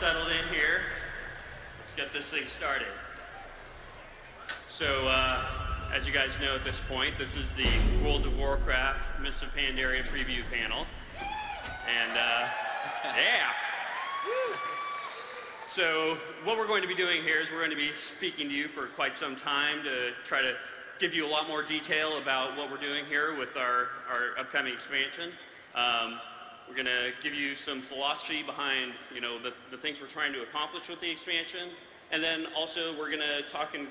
settled in here. Let's get this thing started. So, as you guys know at this point, this is the World of Warcraft Mists of Pandaria preview panel. And, yeah! Woo. So, what we're going to be doing here is we're going to be speaking to you for quite some time to try to give you a lot more detail about what we're doing here with our upcoming expansion. We're going to give you some philosophy behind, you know, the things we're trying to accomplish with the expansion. And then also we're going to talk in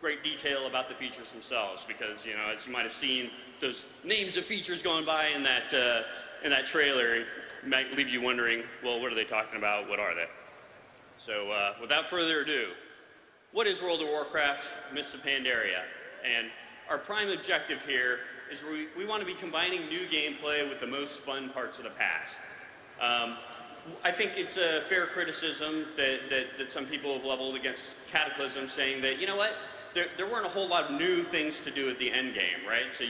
great detail about the features themselves because, you know, as you might have seen, those names of features going by in that trailer might leave you wondering, well, what are they talking about? What are they? So without further ado, what is World of Warcraft Mists of Pandaria? And our prime objective here is we want to be combining new gameplay with the most fun parts of the past. I think it's a fair criticism that some people have leveled against Cataclysm, saying that, you know what, there weren't a whole lot of new things to do at the end game, right? So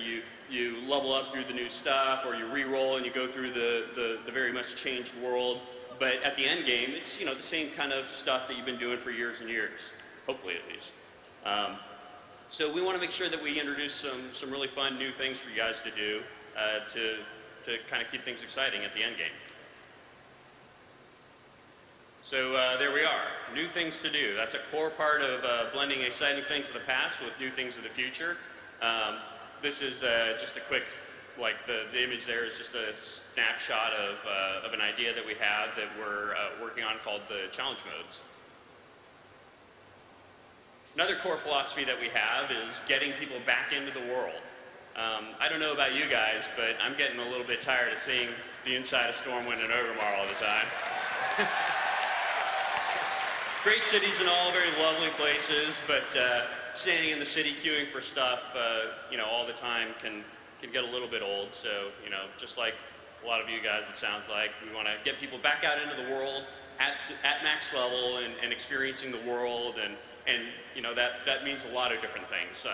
you level up through the new stuff, or you re-roll and you go through the very much changed world, but at the end game, it's, you know, the same kind of stuff that you've been doing for years and years, hopefully at least. So we want to make sure that we introduce some really fun new things for you guys to do to kind of keep things exciting at the end game. So there we are, new things to do. That's a core part of blending exciting things of the past with new things of the future. This is just a quick, like the image there is just a snapshot of an idea that we have that we're working on called the challenge modes. Another core philosophy that we have is getting people back into the world. I don't know about you guys, but I'm getting a little bit tired of seeing the inside of Stormwind and Ogrimmar all the time. Great cities and all, very lovely places, but standing in the city queuing for stuff, you know, all the time can get a little bit old. So, you know, just like a lot of you guys, it sounds like, we want to get people back out into the world at max level and experiencing the world and you know, that means a lot of different things.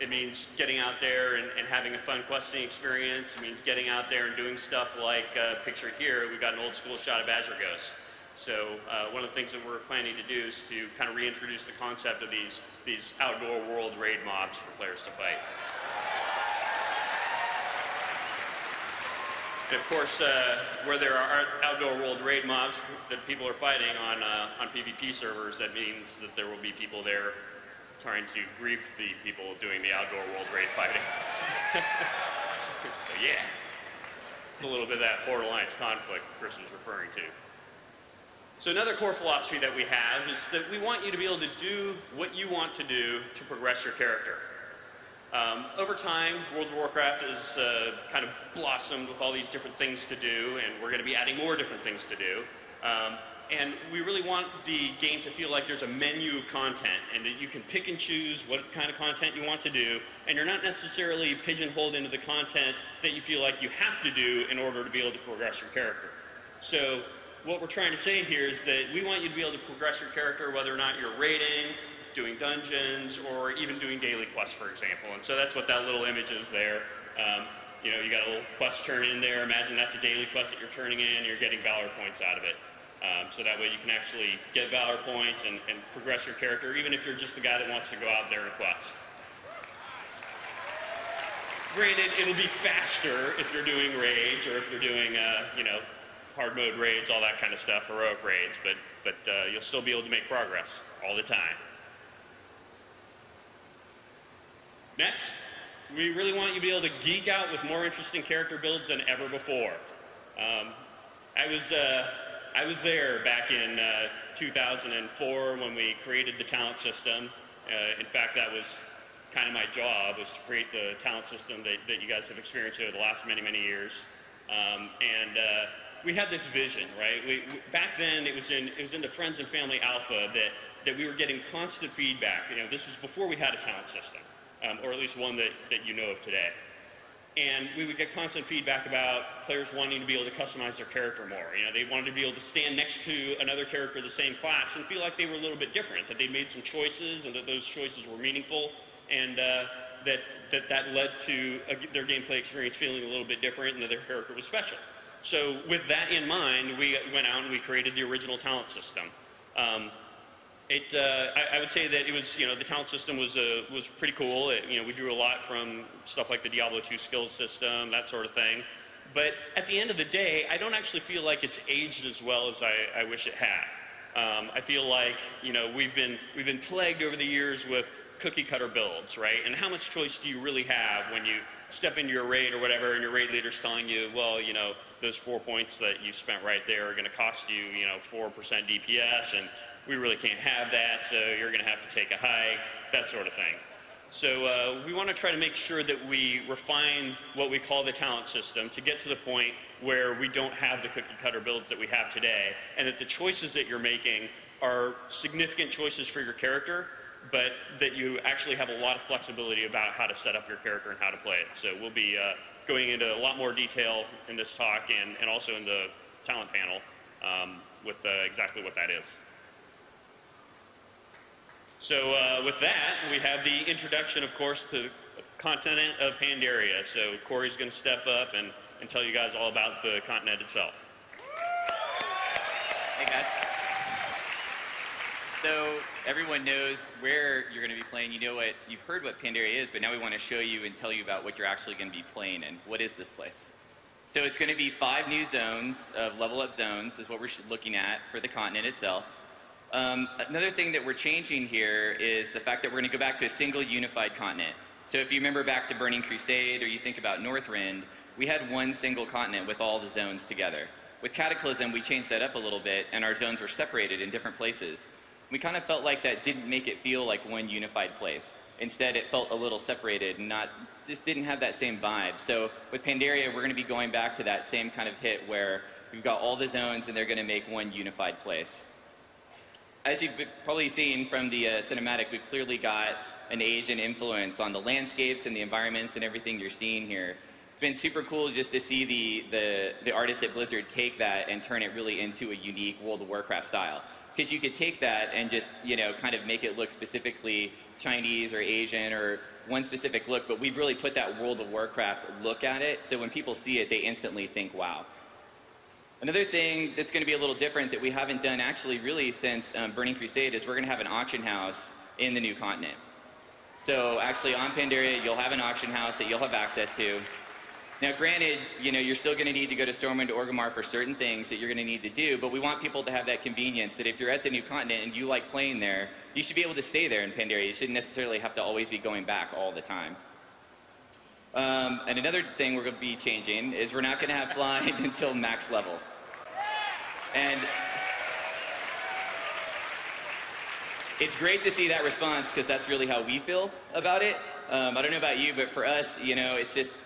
It means getting out there and having a fun questing experience. It means getting out there and doing stuff like, picture here, we've got an old school shot of Azure Ghost. So one of the things that we're planning to do is to kind of reintroduce the concept of these outdoor world raid mobs for players to fight. And of course, where there are outdoor world raid mobs that people are fighting on PvP servers, that means that there will be people there trying to grief the people doing the outdoor world raid fighting. So yeah, it's a little bit of that Horde Alliance conflict Chris was referring to. So another core philosophy that we have is that we want you to be able to do what you want to do to progress your character. Over time, World of Warcraft has kind of blossomed with all these different things to do, and we're going to be adding more different things to do. And we really want the game to feel like there's a menu of content, and that you can pick and choose what kind of content you want to do, and you're not necessarily pigeonholed into the content that you feel like you have to do in order to be able to progress your character. So what we're trying to say here is that we want you to be able to progress your character whether or not you're raiding, doing dungeons, or even doing daily quests, for example. And so that's what that little image is there. You know, you got a little quest turn in there. Imagine that's a daily quest that you're turning in, and you're getting Valor points out of it. So that way you can actually get Valor points and progress your character, even if you're just the guy that wants to go out there and quest. Granted, it'll be faster if you're doing raids, or if you're doing, you know, hard mode raids, all that kind of stuff, heroic raids, but you'll still be able to make progress all the time. Next, we really want you to be able to geek out with more interesting character builds than ever before. I was there back in 2004 when we created the talent system. In fact, that was kind of my job, was to create the talent system that you guys have experienced over the last many, many years. We had this vision, right? Back then, it was in the Friends and Family Alpha that we were getting constant feedback. You know, this was before we had a talent system. Or at least one that you know of today. And we would get constant feedback about players wanting to be able to customize their character more. You know, they wanted to be able to stand next to another character of the same class and feel like they were a little bit different, that they made some choices and that those choices were meaningful, and that led to their gameplay experience feeling a little bit different and that their character was special. So with that in mind, we went out and we created the original talent system. I would say that it was, the talent system was pretty cool. We drew a lot from stuff like the Diablo 2 skills system, that sort of thing. But at the end of the day, I don't actually feel like it's aged as well as I wish it had. I feel like, we've been plagued over the years with cookie cutter builds, right? And how much choice do you really have when you step into your raid or whatever and your raid leader's telling you, well, those 4 points that you spent right there are gonna cost you, 4% DPS, and we really can't have that, so you're gonna have to take a hike, that sort of thing. So we want to try to make sure that we refine what we call the talent system to get to the point where we don't have the cookie-cutter builds that we have today, and that the choices that you're making are significant choices for your character, but that you actually have a lot of flexibility about how to set up your character and how to play it. So we'll be going into a lot more detail in this talk and also in the talent panel with exactly what that is. So with that, we have the introduction, of course, to the continent of Pandaria. So Corey's going to step up and tell you guys all about the continent itself. Hey, guys. So everyone knows where you're going to be playing. You've heard what Pandaria is, but now we want to show you and tell you about what you're actually going to be playing and what is this place. So it's going to be 5 new zones of level-up zones is what we're looking at for the continent itself. Another thing that we're changing here is the fact that we're going to go back to a single unified continent. So if you remember back to Burning Crusade or you think about Northrend, we had one single continent with all the zones together. With Cataclysm, we changed that up a little bit and our zones were separated in different places. We kind of felt like that didn't make it feel like one unified place. Instead, it felt a little separated and just didn't have that same vibe. So with Pandaria, we're going to be going back to that same kind of hit where we've got all the zones and they're going to make one unified place. As you've probably seen from the cinematic, we've clearly got an Asian influence on the landscapes and the environments and everything you're seeing here. It's been super cool just to see the artists at Blizzard take that and turn it really into a unique World of Warcraft style. Because you could take that and just, kind of make it look specifically Chinese or Asian or one specific look, but we've really put that World of Warcraft look at it, so when people see it, they instantly think, wow. Another thing that's going to be a little different that we haven't done actually really since Burning Crusade is we're going to have an auction house in the new continent. So actually on Pandaria you'll have an auction house that you'll have access to. Now granted, you're still going to need to go to Stormwind to Ogrimmar for certain things that you're going to need to do, but we want people to have that convenience that if you're at the new continent and you like playing there, you should be able to stay there in Pandaria. You shouldn't necessarily have to always be going back all the time. And another thing we're going to be changing is we're not going to have flying until max level. And it's great to see that response because that's really how we feel about it. I don't know about you, but for us, it's just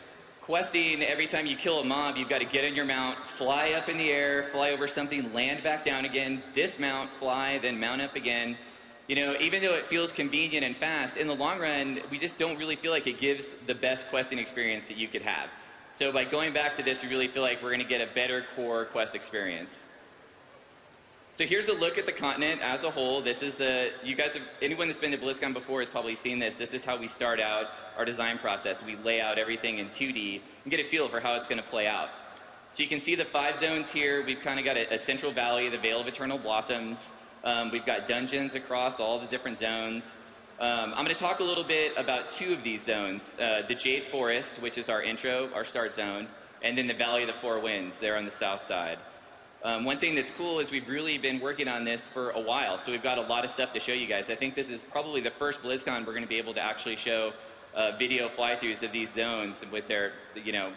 questing. Every time you kill a mob, you've got to get on your mount, fly up in the air, fly over something, land back down again, dismount, fly, then mount up again. Even though it feels convenient and fast, in the long run, we just don't really feel like it gives the best questing experience that you could have. So by going back to this, we really feel like we're going to get a better core quest experience. So here's a look at the continent as a whole. This is anyone that's been to BlizzCon before has probably seen this. This is how we start out our design process. We lay out everything in 2D and get a feel for how it's going to play out. So you can see the 5 zones here. We've kind of got a central valley, the Vale of Eternal Blossoms. We've got dungeons across all the different zones. I'm going to talk a little bit about 2 of these zones, the Jade Forest, which is our intro, our start zone, and then the Valley of the Four Winds there on the south side. One thing that's cool is we've really been working on this for a while, so we've got a lot of stuff to show you guys. I think this is probably the first BlizzCon we're going to be able to actually show video fly-throughs of these zones with their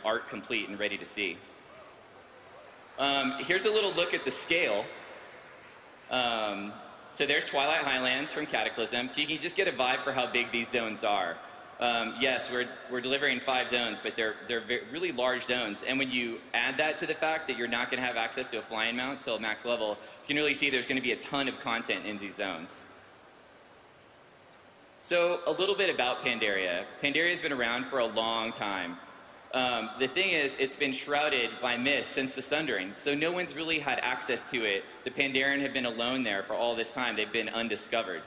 art complete and ready to see. Here's a little look at the scale. So there's Twilight Highlands from Cataclysm, so you can just get a vibe for how big these zones are. Yes, we're delivering 5 zones, but they're really large zones, and when you add that to the fact that you're not going to have access to a flying mount till max level, you can really see there's going to be a ton of content in these zones. So a little bit about Pandaria. Pandaria's been around for a long time. The thing is, it's been shrouded by mist since the Sundering, so no one's really had access to it. The Pandaren have been alone there for all this time. They've been undiscovered.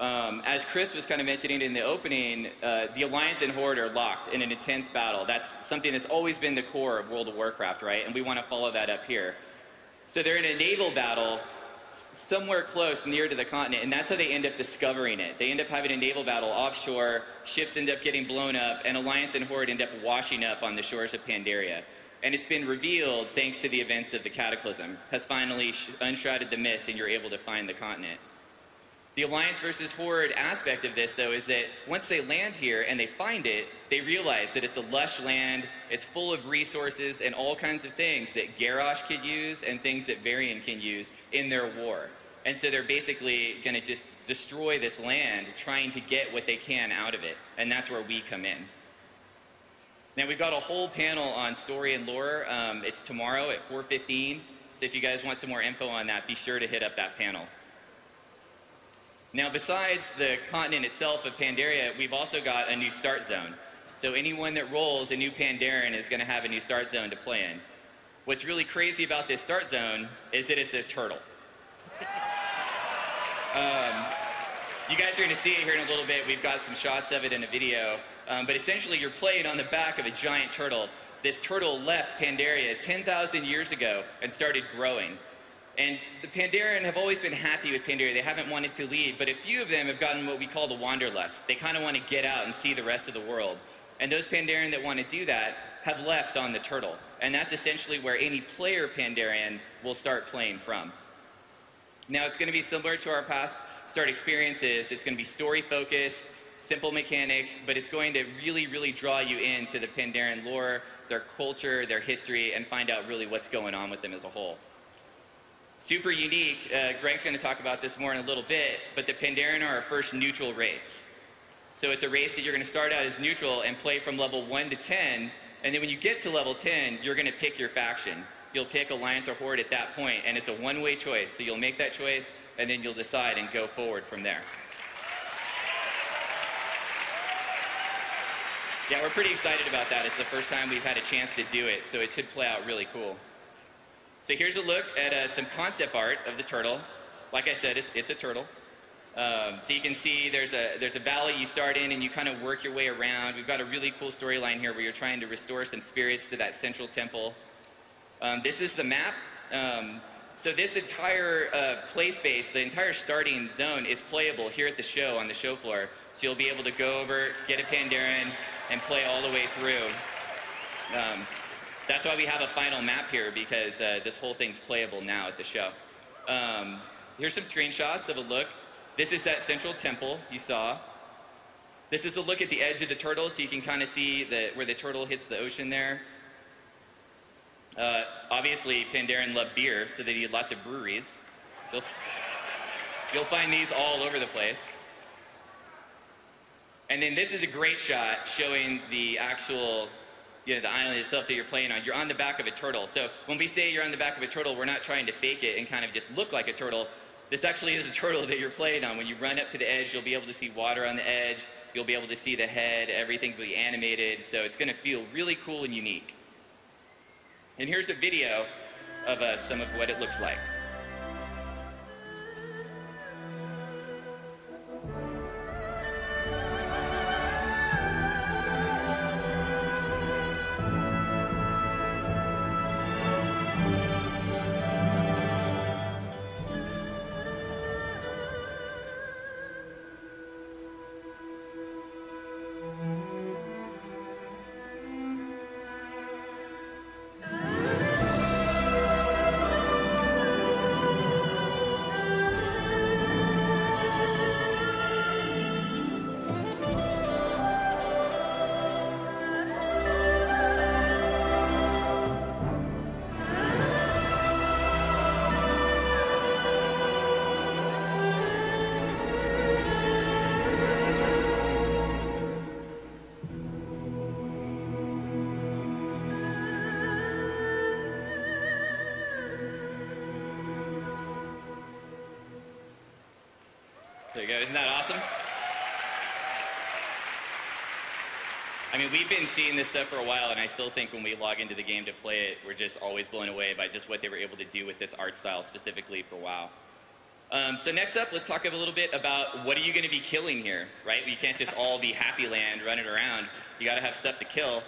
As Chris was kind of mentioning in the opening, the Alliance and Horde are locked in an intense battle. That's something that's always been the core of World of Warcraft, right? And we want to follow that up here. So they're in a naval battle somewhere close, near to the continent, and that's how they end up discovering it. They end up having a naval battle offshore, ships end up getting blown up, and Alliance and Horde end up washing up on the shores of Pandaria. And it's been revealed, thanks to the events of the Cataclysm, has finally unshrouded the mist, and you're able to find the continent. The Alliance versus Horde aspect of this, though, is that once they land here and they find it, they realize that it's a lush land, it's full of resources and all kinds of things that Garrosh could use and things that Varian can use in their war. And so they're basically going to just destroy this land, trying to get what they can out of it. And that's where we come in. Now, we've got a whole panel on story and lore. It's tomorrow at 4:15. So if you guys want some more info on that, be sure to hit up that panel. Now, besides the continent itself of Pandaria, we've also got a new start zone. So anyone that rolls a new Pandaren is going to have a new start zone to play in. What's really crazy about this start zone is that it's a turtle. You guys are going to see it here in a little bit. We've got some shots of it in a video. But essentially, you're playing on the back of a giant turtle. This turtle left Pandaria 10,000 years ago and started growing. And the Pandaren have always been happy with Pandaria. They haven't wanted to leave, but a few of them have gotten what we call the wanderlust. They kind of want to get out and see the rest of the world. And those Pandaren that want to do that have left on the turtle. And that's essentially where any player Pandaren will start playing from. Now, it's going to be similar to our past start experiences. It's going to be story-focused, simple mechanics, but it's going to really, really draw you into the Pandaren lore, their culture, their history, and find out really what's going on with them as a whole. Super unique. Greg's going to talk about this more in a little bit, but the Pandaren are our first neutral race. So it's a race that you're going to start out as neutral and play from level 1 to 10, and then when you get to level 10, you're going to pick your faction. You'll pick Alliance or Horde at that point, and it's a one-way choice. So you'll make that choice, and then you'll decide and go forward from there. Yeah, we're pretty excited about that. It's the first time we've had a chance to do it, so it should play out really cool. So here's a look at some concept art of the turtle. Like I said, it's a turtle. So you can see there's a valley you start in and you kind of work your way around. We've got a really cool storyline here where you're trying to restore some spirits to that central temple. This is the map. So this entire play space, the entire starting zone is playable here at the show, on the show floor. So you'll be able to go over, get a Pandaren, and play all the way through. That's why we have a final map here, because this whole thing's playable now at the show. Here's some screenshots of a look. This is that central temple you saw. This is a look at the edge of the turtle, so you can kind of see where the turtle hits the ocean there. Obviously, Pandaren love beer, so they need lots of breweries. You'll find these all over the place. And then this is a great shot showing the actual... the island itself that you're playing on. You're on the back of a turtle. So when we say you're on the back of a turtle, we're not trying to fake it and kind of just look like a turtle. This actually is a turtle that you're playing on. When you run up to the edge, you'll be able to see water on the edge. You'll be able to see the head. Everything will be animated. So it's going to feel really cool and unique. And here's a video of some of what it looks like. There you go. Isn't that awesome? I mean, we've been seeing this stuff for a while, and I still think when we log into the game to play it, we're just always blown away by just what they were able to do with this art style specifically for WoW. So next up, let's talk a little bit about what are you going to be killing here, right? You can't just all be happy land running around. You got to have stuff to kill.